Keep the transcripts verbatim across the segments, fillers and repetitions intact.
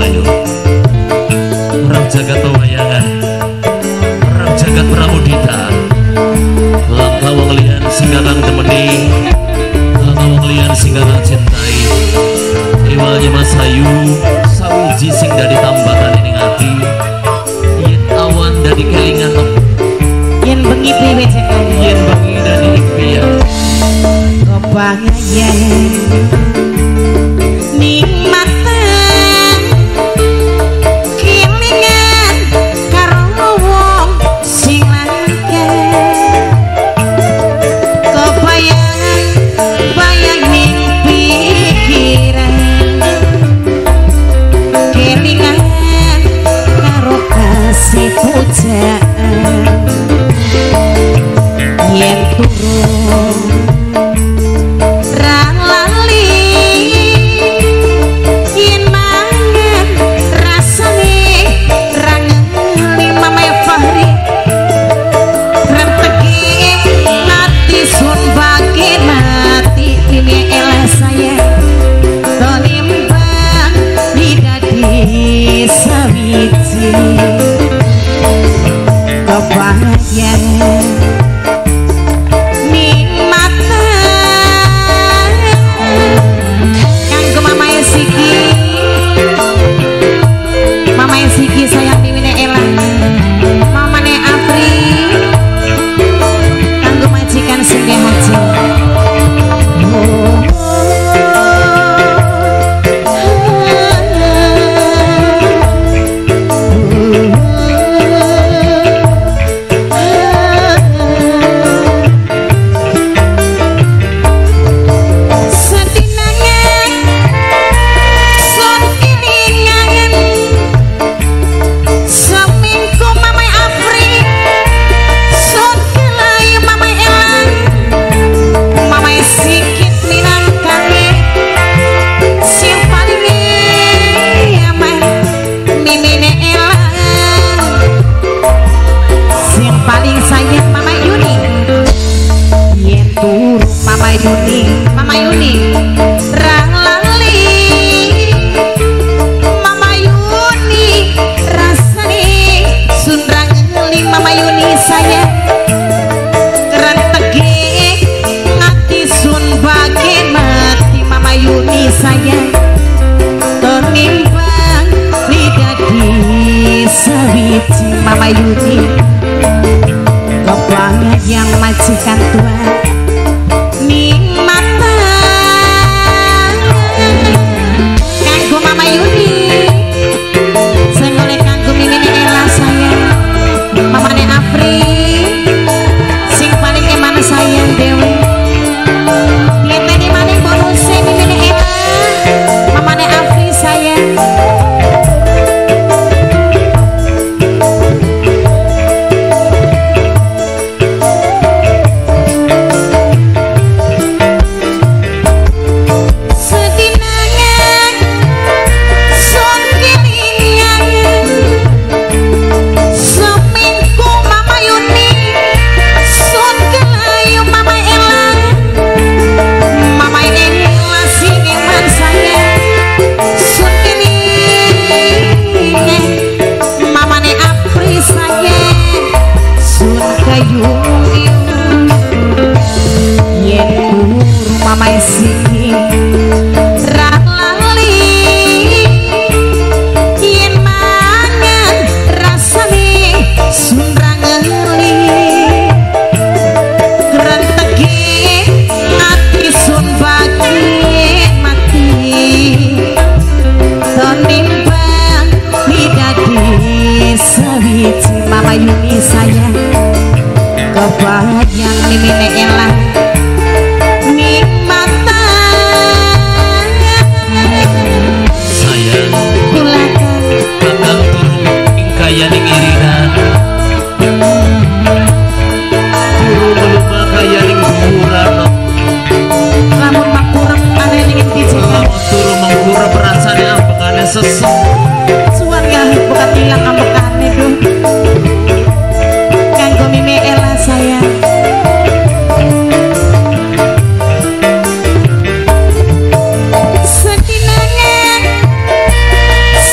sayur, orang jagat pewayangan, orang jagat pramudita, langkawang lian singgalang temani, langkawang lian singgalang cintai, iwal jema sayu, sauji sing dari tambatan ini ngati, yen awan dari kelingan, yen bengi piwit, yen bengi dari ikhtiar, kebahagiaan.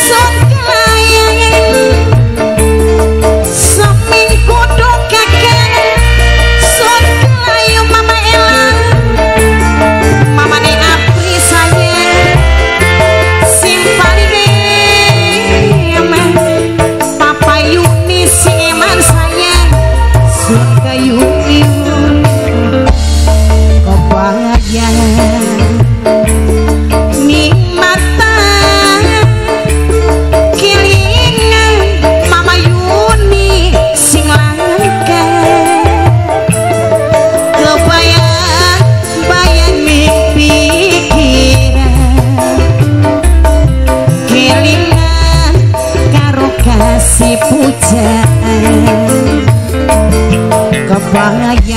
So sayang.